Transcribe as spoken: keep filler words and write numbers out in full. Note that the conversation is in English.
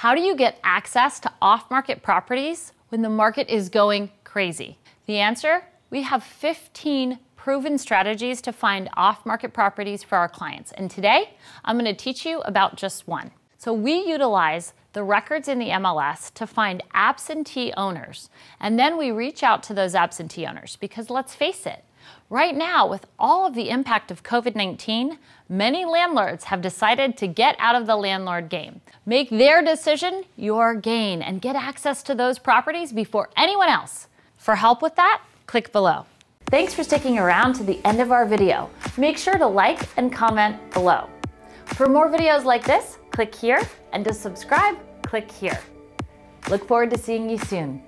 How do you get access to off-market properties when the market is going crazy? The answer? We have fifteen proven strategies to find off-market properties for our clients. And today, I'm going to teach you about just one. So we utilize the records in the M L S to find absentee owners. And then we reach out to those absentee owners because let's face it, right now, with all of the impact of COVID nineteen, many landlords have decided to get out of the landlord game. Make their decision your gain and get access to those properties before anyone else. For help with that, click below. Thanks for sticking around to the end of our video. Make sure to like and comment below. For more videos like this, click here, and to subscribe, click here. Look forward to seeing you soon.